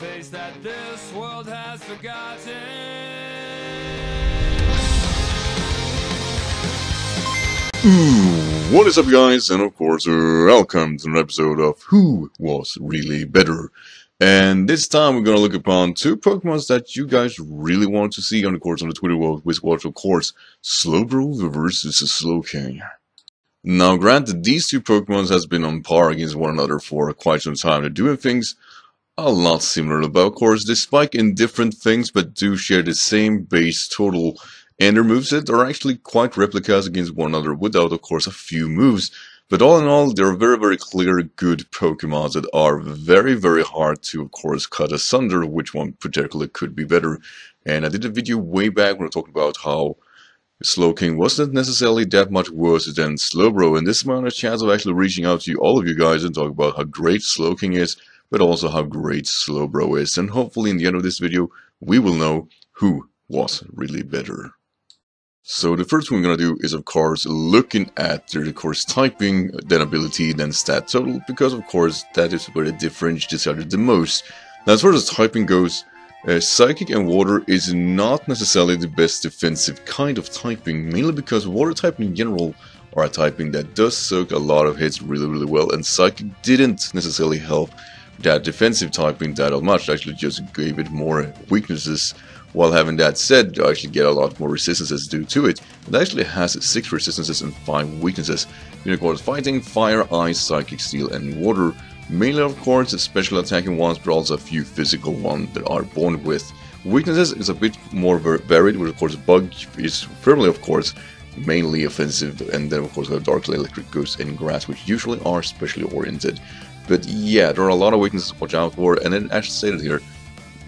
face that this world has forgotten. What is up, guys? And of course, welcome to another episode of Who Was Really Better. And this time we're going to look upon two Pokemons that you guys really want to see on the course on the Twitter world, which was, of course, Slowbro versus Slowking. Now, granted, these two Pokemons has been on par against one another for quite some time. They're doing things a lot similar, but of course, they spike in different things, but do share the same base total. And their movesets are actually quite replicas against one another, without, of course, a few moves. But all in all, they're very clear good Pokemons that are very hard to, of course, cut asunder, which one particularly could be better. And I did a video way back when I talked about how Slowking wasn't necessarily that much worse than Slowbro, and this is my only chance of actually reaching out to all of you guys and talk about how great Slowking is, but also how great Slowbro is, and hopefully in the end of this video, we will know who was really better. So the first one we're gonna do is, of course, looking at their, of course, typing, then ability, then stat total, because of course that is where the differentiates are the most. Now, as far as typing goes, Psychic and Water is not necessarily the best defensive kind of typing, mainly because Water typing in general are a typing that does soak a lot of hits really well, and Psychic didn't necessarily help that defensive typing that much, actually just gave it more weaknesses. While having that said, you actually get a lot more resistances due to it. It actually has 6 resistances and 5 weaknesses. You know, of course, Fighting, Fire, Ice, Psychic, Steel and Water. Mainly, of course, special attacking ones, but also a few physical ones that are born with. Weaknesses is a bit more varied, with, of course, Bug is firmly, of course, mainly offensive, and then, of course, we have Dark, Electric, Ghost and Grass, which usually are specially oriented. But yeah, there are a lot of weaknesses to watch out for, and then, as stated here,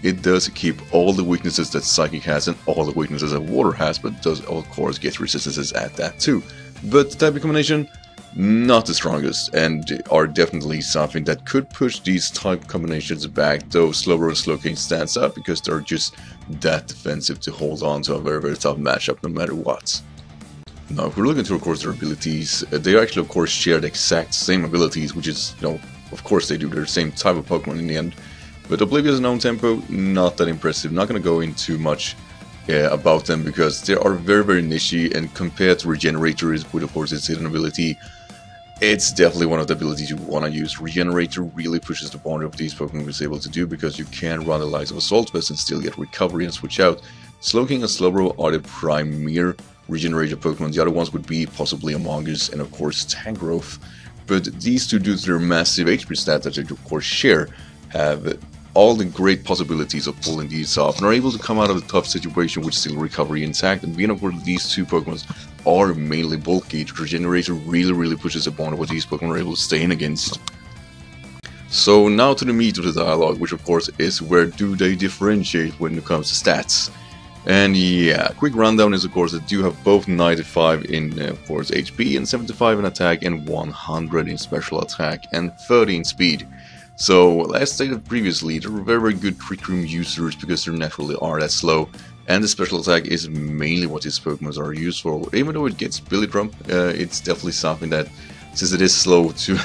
it does keep all the weaknesses that Psychic has and all the weaknesses that Water has, but does, of course, get resistances at that too. But the typing combination, not the strongest, and are definitely something that could push these type combinations back, though Slowbro and Slowking stands out because they're just that defensive to hold on to a very tough matchup no matter what. Now, if we're looking to, of course, their abilities, they actually, of course, share the exact same abilities, which is, you know, of course they do, they're the same type of Pokemon in the end. But Oblivious and Own Tempo, not that impressive, not gonna go in too much about them because they are very nichey, and compared to Regenerator is, with, of course, its hidden ability, it's definitely one of the abilities you want to use. Regenerator really pushes the boundary of these Pokemon is able to do, because you can run the likes of Assault Vest and still get recovery and switch out. Slowking and Slowbro are the premier Regenerator Pokemon. The other ones would be possibly Among Us and, of course, Tangrowth. But these two, due to their massive HP stats that they, of course, share, have all the great possibilities of pulling these off, and are able to come out of a tough situation with still recovery intact. And being, of course, these two Pokemon are mainly bulky. Regenerator really pushes upon what these Pokemon are able to stay in against. So now to the meat of the dialogue, which of course is where do they differentiate when it comes to stats. And yeah, quick rundown is, of course, that you have both 95 in, of course, HP, and 75 in attack, and 100 in special attack, and 30 in speed. So, as stated previously, they're very good Trick Room users because they naturally are that slow, and the special attack is mainly what these Pokemon are used for. Even though it gets Billy Drum, it's definitely something that, since it is slow to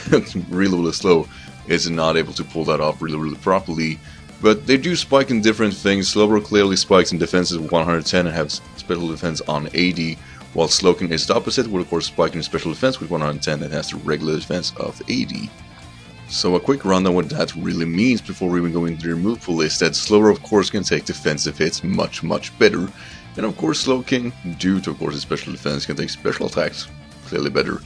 really slow, is not able to pull that off really properly. But they do spike in different things. Slowbro clearly spikes in defense at 110 and has special defense on 80, while Slowking is the opposite, with, of course, spiking in special defense with 110 and has the regular defense of 80. So a quick rundown what that really means before we even go into the move pool is that Slowbro, of course, can take defensive hits much better, and of course Slowking, due to, of course, his special defense, can take special attacks clearly better.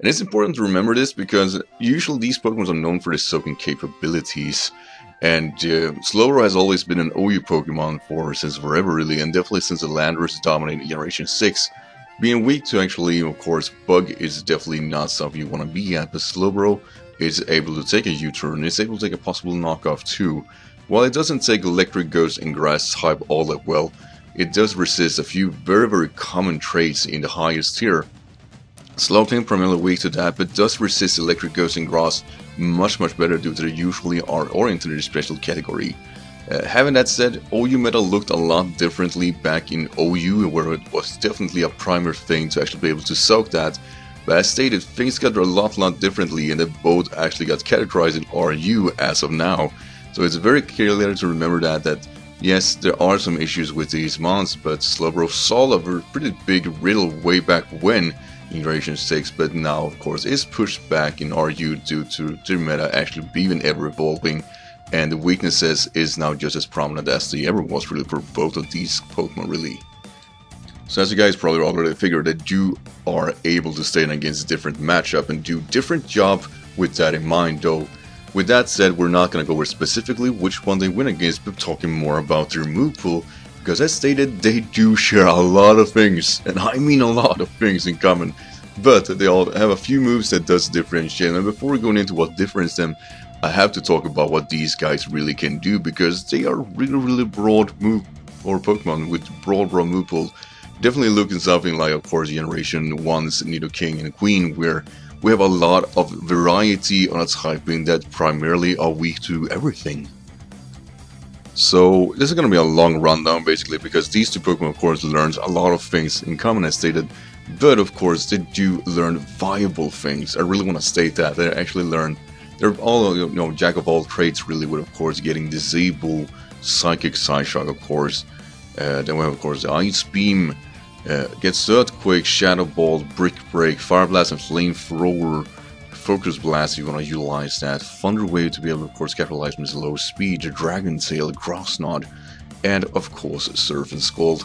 And it's important to remember this because usually these Pokemon are known for their soaking capabilities, and Slowbro has always been an OU Pokemon for since forever really, and definitely since the Landorus dominated Generation 6. Being weak to actually, of course, Bug is definitely not something you want to be at, but Slowbro is able to take a U-turn, it's able to take a possible knockoff too. While it doesn't take Electric, Ghost and Grass type all that well, it does resist a few very common traits in the highest tier. Slowking primarily weak to that, but does resist Electric, Ghost and Grass much better due to they usually are oriented in the special category. Having that said, OU meta looked a lot differently back in OU, where it was definitely a primary thing to actually be able to soak that. But as stated, things got a lot differently, and they both actually got categorized in RU as of now. So it's very clear to remember that yes, there are some issues with these mods, but Slowbro saw a pretty big riddle way back when in Generation 6, but now of course is pushed back in RU due to the meta actually being ever evolving, and the weaknesses is now just as prominent as they ever was really for both of these Pokemon really. So as you guys probably already figured, that you are able to stay in against a different matchup and do different job with that in mind though. With that said, we're not going to go over specifically which one they win against, but talking more about their move pool, because as stated, they do share a lot of things, and I mean a lot of things in common, but they all have a few moves that does differentiate. And before going into what difference them, I have to talk about what these guys really can do, because they are really broad move or Pokemon with broad move pool. Definitely looking something like, of course, Generation 1's Nidoking and Queen, where we have a lot of variety on a typing that primarily are weak to everything. So this is going to be a long rundown basically, because these two Pokemon of course learn a lot of things in common as stated, but of course they do learn viable things. I really want to state that they actually learn, they're all, you know, jack of all trades really, with of course getting Disable, Psychic, Psyshock of course, then we have of course the Ice Beam, gets Earthquake, Shadow Ball, Brick Break, Fire Blast and Flamethrower, Focus Blast if you want to utilize that, Thunder Wave to be able to of course capitalize on his low speed, Dragon Tail, Grossnod, and of course Surf and Scald.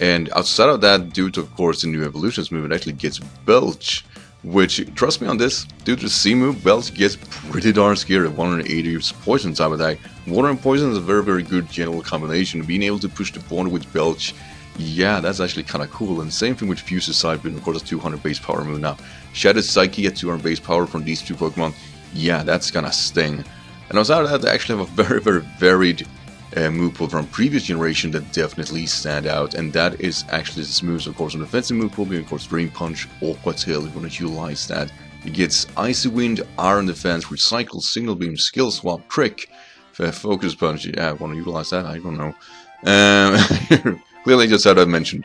And outside of that, due to of course the new evolutions move, it actually gets Belch, which, trust me on this, due to the C move, Belch gets pretty darn scary at 180 poison type attack. Water and poison is a very good general combination. Being able to push the border with Belch, yeah, that's actually kind of cool. And same thing with Fuse's side, but of course, 200 base power move now. Shattered Psyche at 200 base power from these two Pokemon, yeah, that's gonna sting. And outside of that, they actually have a very varied move pool from previous generation that definitely stand out, and that is actually this moves, of course, on defensive move pool, being of course Drain Punch, Aqua Tail, if you want to utilize that. It gets Icy Wind, Iron Defense, Recycle, Single Beam, Skill Swap, Trick, Focus Punch, yeah, I want to utilize that, I don't know. Clearly just as I mentioned,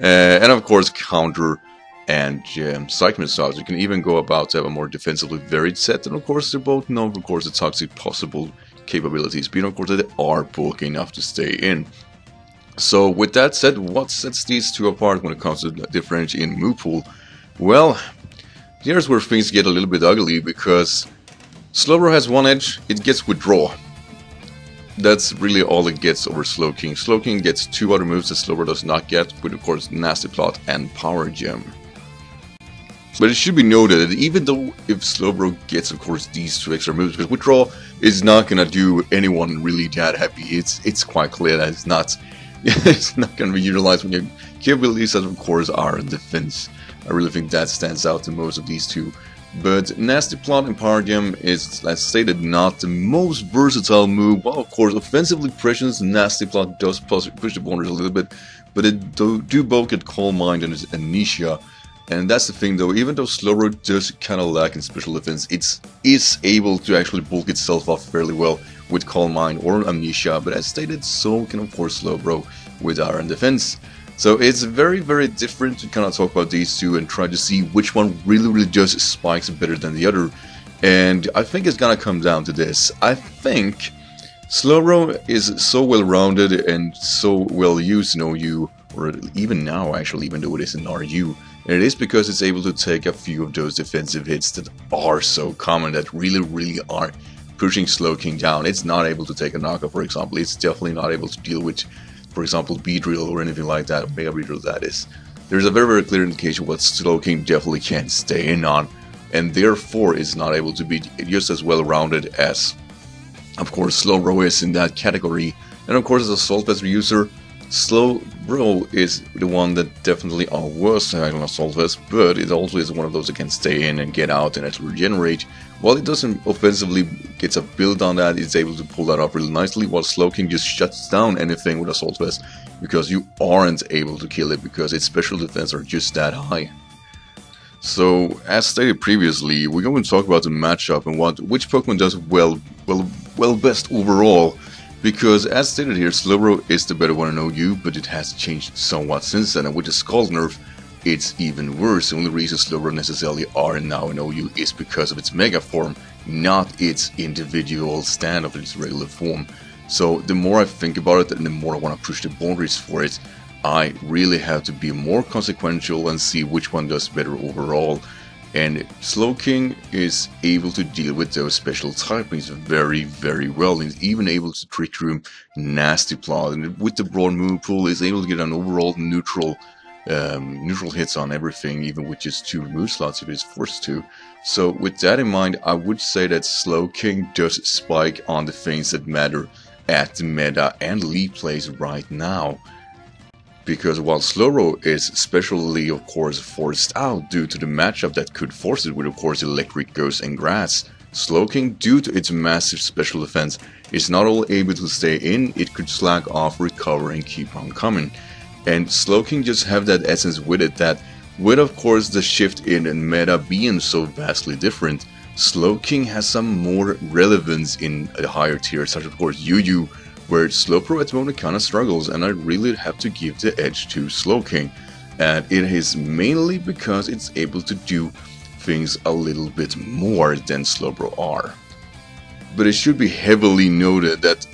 and of course Counter and Psychic Missiles. You can even go about to have a more defensively varied set, and of course they're both known, of course, the toxic possible capabilities, being of course that they are bulky enough to stay in. So with that said, what sets these two apart when it comes to the difference in move pool? Well, here's where things get a little bit ugly, because Slowbro has one edge, it gets Withdraw. That's really all it gets over Slowking. Slowking gets two other moves that Slowbro does not get, with of course Nasty Plot and Power Gem. But it should be noted that even though if Slowbro gets of course these two extra moves, because Withdraw is not gonna do anyone really that happy. It's quite clear that it's not gonna be utilized when your capabilities of course are in defense. I really think that stands out to most of these two. But Nasty Plot and Power Gem is, as stated, not the most versatile move. While of course offensively pressions, Nasty Plot does push the boundaries a little bit, but it do both get Calm Mind and Amnesia. And that's the thing though, even though Slowbro does kind of lack in special defense, it is able to actually bulk itself up fairly well with Calm Mind or Amnesia, but as stated, so can of course Slowbro with Iron Defense. So it's very different to kind of talk about these two and try to see which one really just spikes better than the other. And I think it's gonna come down to this. I think Slowbro is so well rounded and so well used in OU, or even now actually, even though it is in RU. And it is because it's able to take a few of those defensive hits that are so common, that really are pushing Slowking down. It's not able to take a knockout, for example. It's definitely not able to deal with, for example, B-Drill or anything like that, Mega B-Drill that is. There's a very clear indication what Slowking definitely can't stay in on, and therefore is not able to be just as well-rounded as, of course, Slowbro is in that category. And of course, as a Salt Vest user, Slowbro is the one that definitely are worse than Assault Vest, but it also is one of those that can stay in and get out and actually regenerate. While it doesn't offensively gets a build on that, it's able to pull that off really nicely, while Slowking just shuts down anything with Assault Vest, because you aren't able to kill it, because its special defense are just that high. So, as stated previously, we're going to talk about the matchup and which Pokemon does well best overall. Because, as stated here, Slowbro is the better one in OU, but it has changed somewhat since then, and with the Scald nerf, it's even worse. The only reason Slowbro necessarily are now in OU is because of its Mega form, not its individual stand of its regular form. So the more I think about it and the more I want to push the boundaries for it, I really have to be more consequential and see which one does better overall. And Slowking is able to deal with those special typings very, very well. He's even able to trick room nasty plot, and with the broad move pool is able to get an overall neutral neutral hits on everything, even with just 2 move slots if it's forced to. So with that in mind, I would say that Slowking does spike on the things that matter at the meta and league plays right now. Because while Slowbro is specially, of course, forced out due to the matchup that could force it with, of course, Electric, Ghost and Grass, Slowking, due to its massive special defense, is not only able to stay in, it could slack off, recover and keep on coming. And Slowking just have that essence with it that, with of course the shift in and meta being so vastly different, Slowking has some more relevance in a higher tier, such of course UU, where Slowbro at the moment kind of struggles, and I really have to give the edge to Slowking. And it is mainly because it's able to do things a little bit more than Slowbro are. But it should be heavily noted that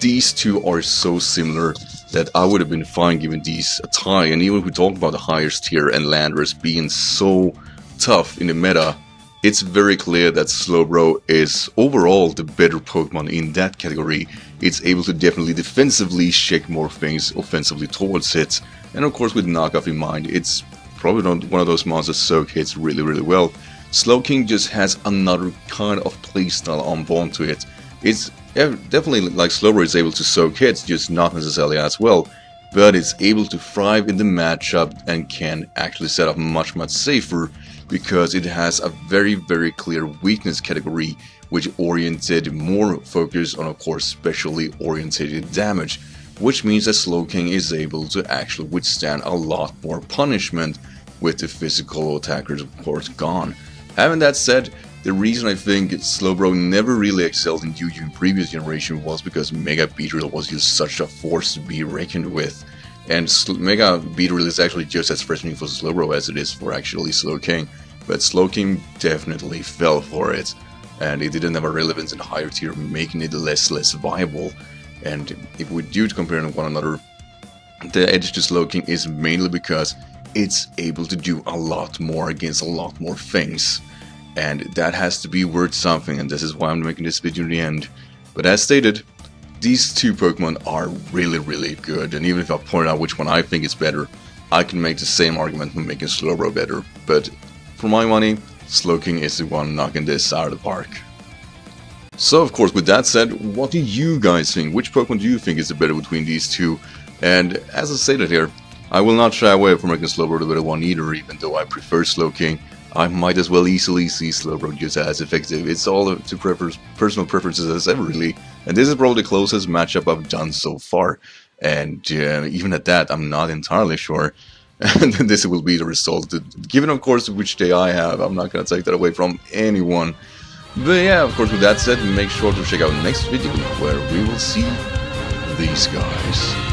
these two are so similar that I would have been fine giving these a tie, and even if we talk about the highest tier and Landers being so tough in the meta, it's very clear that Slowbro is overall the better Pokemon in that category. It's able to definitely defensively shake more things offensively towards it. And of course with knockoff in mind, it's probably not one of those monsters so hits really, really well. Slowking just has another kind of playstyle on bond to it. It's definitely like Slowbro is able to soak hits, just not necessarily as well. But it's able to thrive in the matchup and can actually set up much, much safer, because it has a very, very clear weakness category, which oriented more focus on, of course, specially oriented damage, which means that Slowking is able to actually withstand a lot more punishment with the physical attackers, of course, gone. Having that said, the reason I think Slowbro never really excelled in UU in previous generation was because Mega Beedrill was just such a force to be reckoned with. And Mega Beedrill is actually just as frustrating for Slowbro as it is for actually Slowking, but Slowking definitely fell for it, and it didn't have a relevance in higher tier, making it less viable. And if we do compare them to one another, the edge to Slowking is mainly because it's able to do a lot more against a lot more things, and that has to be worth something, and this is why I'm making this video in the end. But as stated, these two Pokemon are really, really good, and even if I point out which one I think is better, I can make the same argument when making Slowbro better. But for my money, Slowking is the one knocking this out of the park. So of course, with that said, what do you guys think? Which Pokemon do you think is the better between these two? And as I stated here, I will not shy away from making Slowbro the better one either, even though I prefer Slowking. I might as well easily see Slowbro just as effective. It's all to personal preferences as ever, really, and this is probably the closest matchup I've done so far, and even at that, I'm not entirely sure this will be the result, given of course which day I have. I'm not gonna take that away from anyone. But yeah, of course, with that said, make sure to check out the next video where we will see these guys.